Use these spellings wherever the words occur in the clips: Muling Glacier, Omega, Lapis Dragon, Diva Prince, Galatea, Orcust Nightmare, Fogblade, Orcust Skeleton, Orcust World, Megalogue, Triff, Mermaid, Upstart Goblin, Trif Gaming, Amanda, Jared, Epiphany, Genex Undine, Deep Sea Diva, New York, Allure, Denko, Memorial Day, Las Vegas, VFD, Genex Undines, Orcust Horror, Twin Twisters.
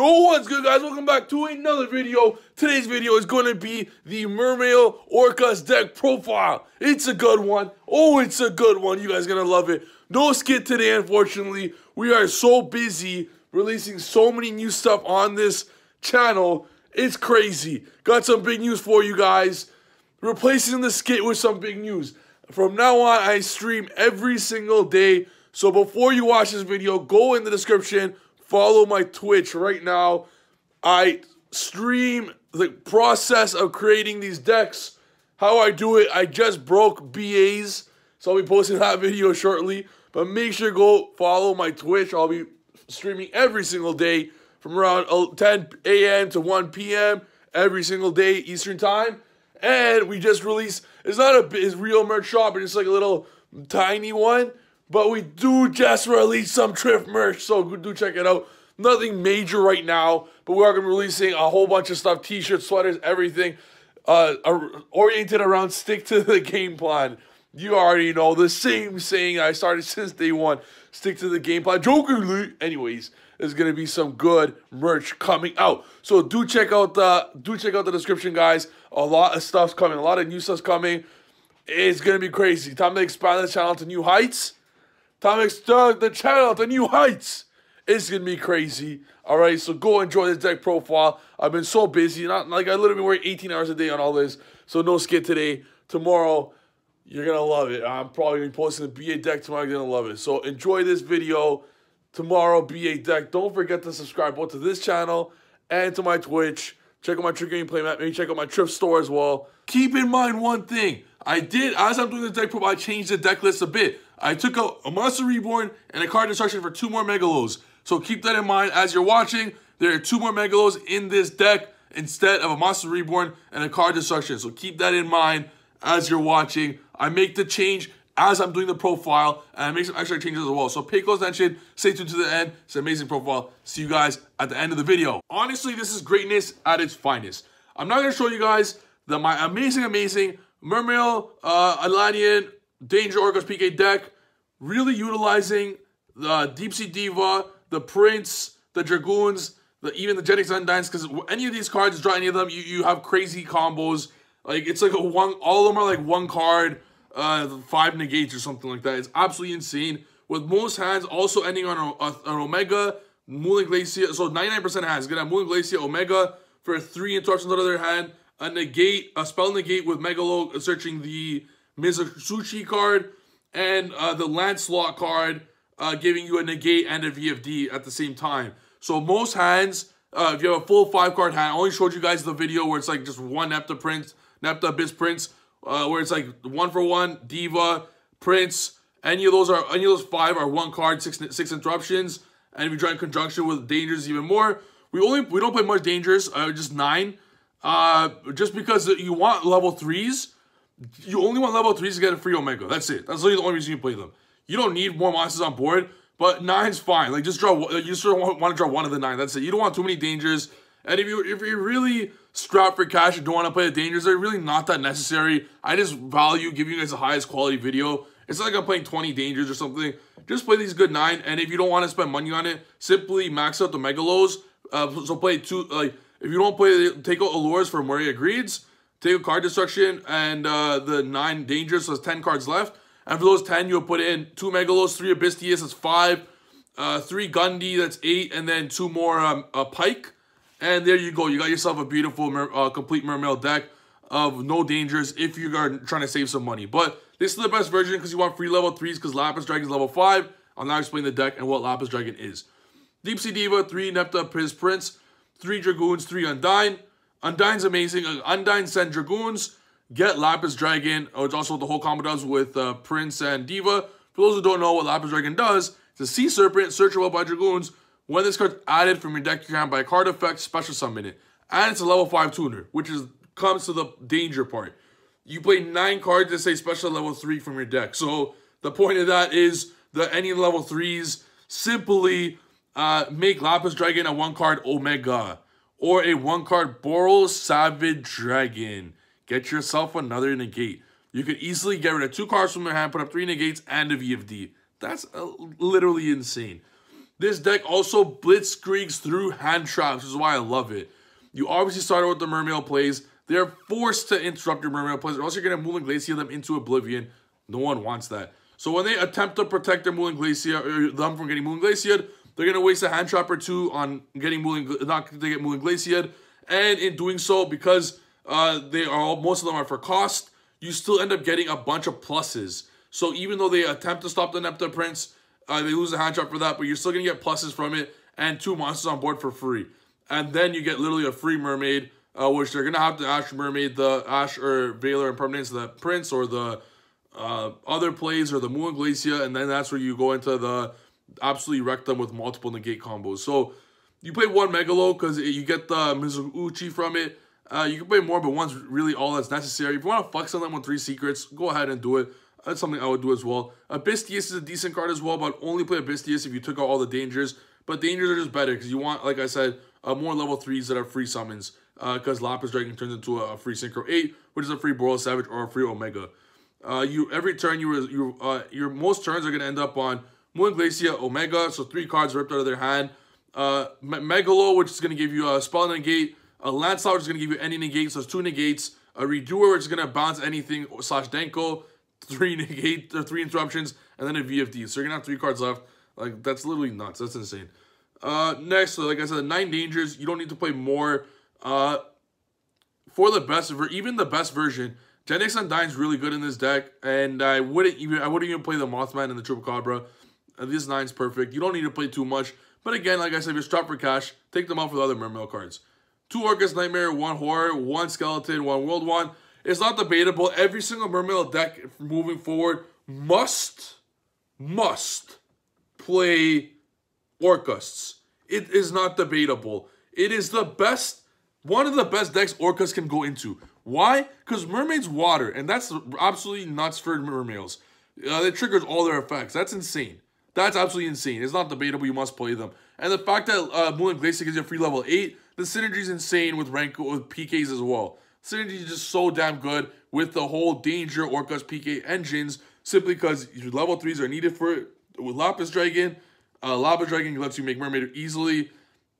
Yo, what's good, guys? Welcome back to another video. Today's video is going to be the Mermail Orcust deck profile. It's a good one. Oh, it's a good one. You guys are going to love it. No skit today, unfortunately. We are so busy releasing so many new stuff on this channel. It's crazy. Got some big news for you guys. Replacing the skit with some big news. From now on, I stream every single day. So before you watch this video, go in the description, follow my Twitch right now. I stream the process of creating these decks. How I do it, I just broke BAs, so I'll be posting that video shortly. But make sure go follow my Twitch. I'll be streaming every single day from around 10 a.m. to 1 p.m. every single day Eastern time. And we just released, it's not a real merch shop, it's like a little tiny one. But we do just release some Triff merch, so do check it out. Nothing major right now, but we are going to be releasing a whole bunch of stuff, t-shirts, sweaters, everything, oriented around stick to the game plan. You already know the same saying I started since day one, stick to the game plan. Jokingly, anyways, there's going to be some good merch coming out. So do check out the description, guys. A lot of stuff's coming, a lot of new stuff's coming. It's going to be crazy. Time to expand the channel to new heights. Time to expand the channel to new heights. It's going to be crazy. All right, so go enjoy this deck profile. I've been so busy. I literally work 18 hours a day on all this. So no skit today. Tomorrow, you're going to love it. I'm probably going to be posting the BA deck tomorrow. You're going to love it. So enjoy this video. Tomorrow, BA deck. Don't forget to subscribe both to this channel and to my Twitch. Check out my Trick Gameplay map. Maybe check out my Triff store as well. Keep in mind one thing. As I'm doing the deck profile, I changed the deck list a bit. I took out a Monster Reborn and a Card Destruction for 2 more Megalogues. So keep that in mind as you're watching. There are 2 more Megalogues in this deck instead of a Monster Reborn and a Card Destruction. So keep that in mind as you're watching. I make the change as I'm doing the profile, and I make some extra changes as well. So pay close attention, stay tuned to the end. It's an amazing profile. See you guys at the end of the video. Honestly, this is greatness at its finest. I'm not going to show you guys my amazing Mermail, Atlantean, Danger Orcust PK deck, really utilizing the Deep Sea Diva, the Prince, the Dragoons, even the Genex Undines, because any of these cards, draw any of them, you have crazy combos. Like, it's like all of them are like one card, 5 negates or something like that. It's absolutely insane. With most hands also ending on an Omega, Muling Glacier, so 99% hands. Gonna have Moon Glacier, Omega for 3 interruptions on the other hand, a spell negate with Megalogue searching the Mizuzuchi card and the Lancelot card, giving you a negate and a VFD at the same time. So most hands, if you have a full 5-card hand, I only showed you guys the video where it's like just one Neptabyss Prince, where it's like 1 for 1 Diva Prince. Any of those 5 are 1 card, 6 interruptions, and if you draw in conjunction with dangers, even more. We don't play much dangers, just 9, just because you want level 3s. You only want level 3s to get a free Omega. That's it. That's literally the only reason you play them. You don't need more monsters on board, but 9's fine. Like, you just want to draw 1 of the 9. That's it. You don't want too many dangers. And if you're really strapped for cash and don't want to play the dangers, they're really not that necessary. I just value giving you guys the highest quality video. It's not like I'm playing 20 dangers or something. Just play these good 9. And if you don't want to spend money on it, simply max out the Megalos. So play 2, like, if you don't play, take out Allures for Moria Greeds. Take a Card Destruction and the 9 dangers, so there's 10 cards left. And for those 10, you'll put in 2 Megalos, 3 Abyssteus, that's 5, 3 Gunde, that's 8, and then 2 more Pike. And there you go. You got yourself a beautiful complete Mermail deck of no dangers if you are trying to save some money. But this is the best version because you want free level 3s because Lapis Dragon is level 5. I'll now explain the deck and what Lapis Dragon is. Deep Sea Diva, 3 Neptabyss Prince, 3 Dragoons, 3 Undine. Undine's amazing. Undine send Dragoons, get Lapis Dragon, which also the whole combo does with Prince and Diva. For those who don't know what Lapis Dragon does, it's a sea serpent, searchable by Dragoons. When this card's added from your deck, you can by a card effect, special summon it. And it's a level 5 tuner, which comes to the danger part. You play 9 cards that say special level 3 from your deck. So the point of that is that any level 3s simply make Lapis Dragon a 1-card Omega. Or a 1-card Borreload Savage Dragon. Get yourself another negate. You could easily get rid of 2 cards from your hand, put up 3 negates, and a VFD. That's literally insane. This deck also blitzkriegs through hand traps, which is why I love it. You obviously started with the Mermail plays. They're forced to interrupt your Mermail plays, or else you're going to Muling Glacier them into oblivion. No one wants that. So when they attempt to protect their Muling Glacier, or them from getting Muling Glaciered, they're going to waste a hand trap or two on getting Muling Glaciered. And in doing so, because most of them are for cost, you still end up getting a bunch of pluses. So even though they attempt to stop the Neptabyss Prince, they lose the hand trap for that, but you're still going to get pluses from it and 2 monsters on board for free. And then you get literally a free Mermaid, which they're going to have to Ash Mermaid, the Ash or Veiler and Permanence, the Prince or the other plays or the Muling Glacier, and then that's where you go into the absolutely wreck them with multiple negate combos. So you play one Megalogue because you get the Mizuzuchi from it. You can play more, but one's really all that's necessary. If you want to fuck someone with 3 secrets, go ahead and do it. That's something I would do as well. Abyssteus is a decent card as well, but only play Abyssteus if you took out all the dangers. But dangers are just better because you want, like I said, more level 3s that are free summons. Because Lapis Dragon turns into a free Synchro 8, which is a free Borreload Savage or a free Omega. Your most turns are going to end up on Moon Glacier, Omega, so 3 cards ripped out of their hand. Megalogue, which is going to give you a Spell Negate. A Lancelot, which is going to give you any negate, so it's 2 negates. A Redoer, which is going to bounce anything, slash Denko. 3 negate, or 3 interruptions, and then a VFD. So you're going to have 3 cards left. Like, that's literally nuts. That's insane. Next, so like I said, 9 dangers. You don't need to play more. For the best, for even the best version, Genex Undines really good in this deck, and I wouldn't even play the Mothman and the Chupacabra. This 9's perfect. You don't need to play too much. But again, like I said, if you're strapped for cash, take them out for the other Mermail cards. 2 Orcust Nightmare, 1 Horror, 1 Skeleton, 1 World Wand. It's not debatable. Every single Mermail deck moving forward must play Orcusts. It is not debatable. It is the best, one of the best decks Orcust can go into. Why? Because Mermaid's water, and that's absolutely nuts for Mermails. It triggers all their effects. That's insane. That's absolutely insane. It's not debatable. You must play them. And the fact that Muling Glacier gives you a free level 8, the synergy is insane with PKs as well. Synergy is just so damn good with the whole Danger Orcust PK engines, simply because your level 3s are needed for it. With Lapis Dragon, Lapis Dragon lets you make Mermaid easily.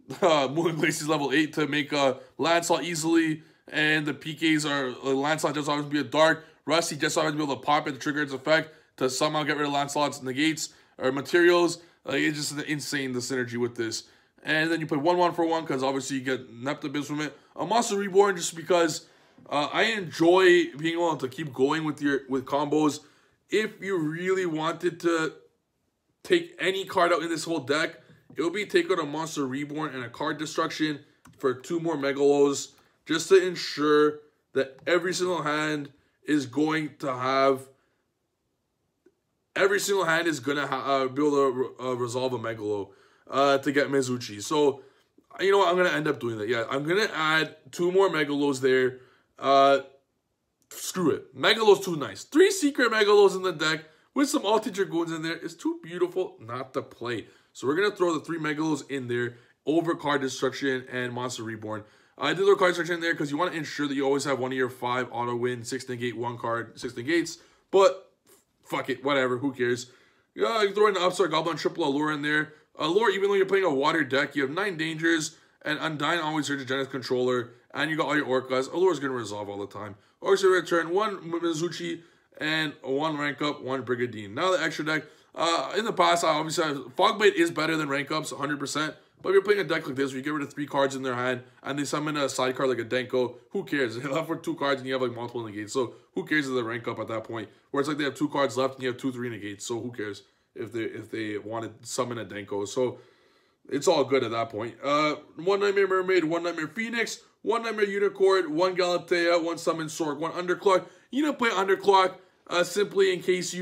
Muling Glacier's level 8 to make Lancelot easily. And the PKs are Lancelot just happens to be a dark. Rusty just happens to be able to pop it to trigger its effect to somehow get rid of Lancelot's negates or materials. It's just insane, the synergy with this. And then you play 1-1 for 1 because obviously you get Neptabyss from it. A Monster Reborn just because I enjoy being able to keep going with combos. If you really wanted to take any card out in this whole deck, it would be take out a Monster Reborn and a Card Destruction for 2 more Megalogs, just to ensure that every single hand is going to have, every single hand is going to be able to resolve a Megalogue to get Mizuzuchi. So, you know what? I'm going to end up doing that. Yeah, I'm going to add 2 more Megalogs there. Screw it. Megalogs too nice. 3 secret Megalogs in the deck with some Alti Dragoons in there. It's too beautiful not to play. So we're going to throw the 3 Megalogs in there over Card Destruction and Monster Reborn. I did throw Card Destruction in there because you want to ensure that you always have one of your 5 auto win, 6 negate, 1 card, 6 negates. But fuck it, whatever, who cares? Yeah, you throw in the Upstart Goblin, triple Allure in there. Allure, even though you're playing a water deck, you have 9 dangers, and Undyne always searches Genex controller, and you got all your Orcas. Allure's going to resolve all the time. Orcus return, 1 Mizuzuchi, and 1 rank up, 1 Brigadine. Now the extra deck. In the past, I obviously Fogblade is better than rank ups, 100%. But if you're playing a deck like this, where you get rid of 3 cards in their hand, and they summon a side card like a Denko, who cares? They left for 2 cards, and you have like multiple negates. So who cares if they rank up at that point? Where it's like they have 2 cards left, and you have 2-3 negates. So who cares if they want to summon a Denko? So it's all good at that point. 1 Nightmare Mermaid, 1 Nightmare Phoenix, 1 Nightmare Unicorn, 1 Galatea, 1 Summon Sork, 1 Underclock. You don't play Underclock simply in case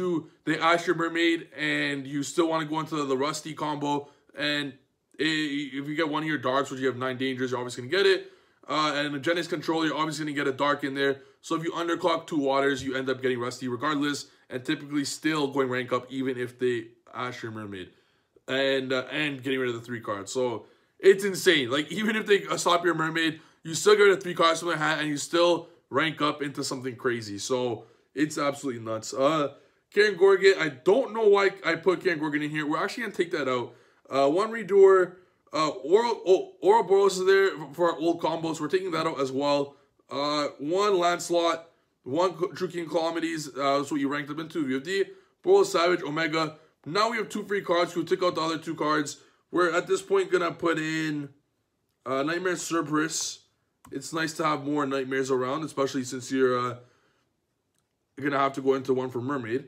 they ash your Mermaid, and you still want to go into the Rusty combo, and if you get one of your darks, which you have 9 dangers, you're obviously going to get it. And a Genex control, you're obviously going to get a dark in there. So if you underclock 2 waters, you end up getting Rusty regardless, and typically still going rank up even if they ash your Mermaid. And getting rid of the 3 cards. So it's insane. Like, even if they stop your Mermaid, you still get rid of 3 cards from their hand, and you still rank up into something crazy. So it's absolutely nuts. Karen Gorgon, I don't know why I put Karen Gorgon in here. We're actually going to take that out. One Redoer. Ouroboros is there for our old combos. We're taking that out as well. One Lancelot. One True King Calamities. That's what you ranked them into. VFD. Borreload Savage, Omega. Now we have two free cards. We'll take out the other two cards. We're at this point going to put in Nightmare Cerberus. It's nice to have more Nightmares around, especially since you're going to have to go into one for Mermaid.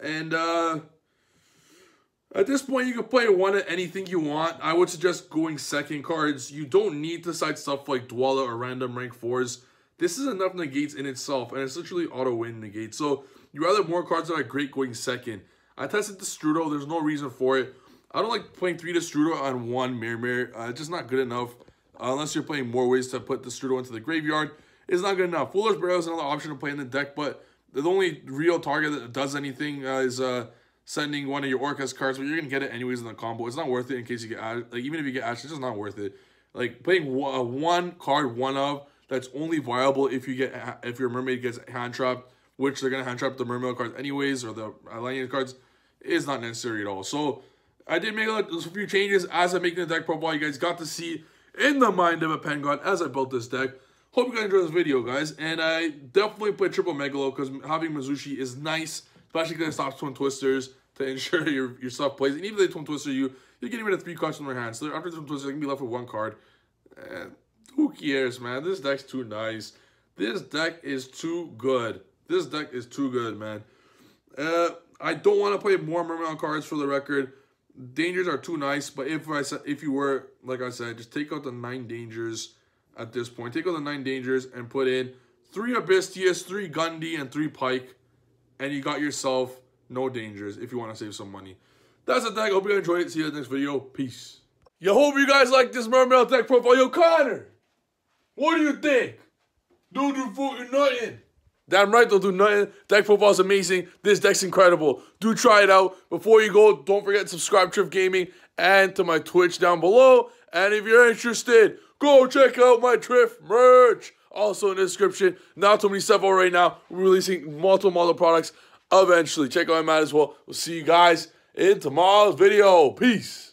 And at this point, you can play one at anything you want. I would suggest going second cards. You don't need to side stuff like Dwala or random rank 4s. This is enough negates in itself, and it's literally auto-win negate. So you rather have more cards that are great going second. I tested Destrudo. There's no reason for it. I don't like playing 3 Destrudo on 1 Mermaid. It's just not good enough. Unless you're playing more ways to put Destrudo into the graveyard. It's not good enough. Fuller's Barrow is another option to play in the deck, but the only real target that does anything is sending one of your Orcust cards, but you're going to get it anyways in the combo. It's not worth it in case you get Ash. Like, even if you get Ash, it's just not worth it. Like, playing a one card, one of, that's only viable if you get if your Mermaid gets hand-trapped, which they're going to hand-trap the Mermail cards anyways, or the Alliance cards, is not necessary at all. So, I did make a few changes as I'm making the deck profile. You guys got to see in the mind of a pen god as I built this deck. Hope you guys enjoyed this video, guys. And I definitely played triple Megalogue because having Mizuzuchi is nice, especially because it stops Twin Twisters to ensure your stuff plays. And even if they Twin Twister you, you're getting rid of 3 cards from their hand. So after Twin Twisters, they can be left with 1 card. And who cares, man? This deck's too nice. This deck is too good. This deck is too good, man. I don't want to play more Mermail cards for the record. Dangers are too nice, but if you were, like I said, just take out the 9 dangers at this point. Take out the 9 dangers and put in 3 Abyssteus, 3 Gunde, and 3 Pike, and you got yourself no dangers if you want to save some money. That's the deck. Hope you guys enjoyed it. See you in the next video. Peace. Yo, hope you guys like this Mermail deck profile. Yo, Connor, what do you think? Don't do fucking nothing. Damn right, they'll do nothing. Deck profile is amazing. This deck's incredible. Do try it out. Before you go, don't forget to subscribe to Triff Gaming and to my Twitch down below. And if you're interested, go check out my Triff merch. Also in the description. Not too many stuff out right now. We're releasing multiple products eventually. Check out my mat as well. We'll see you guys in tomorrow's video. Peace.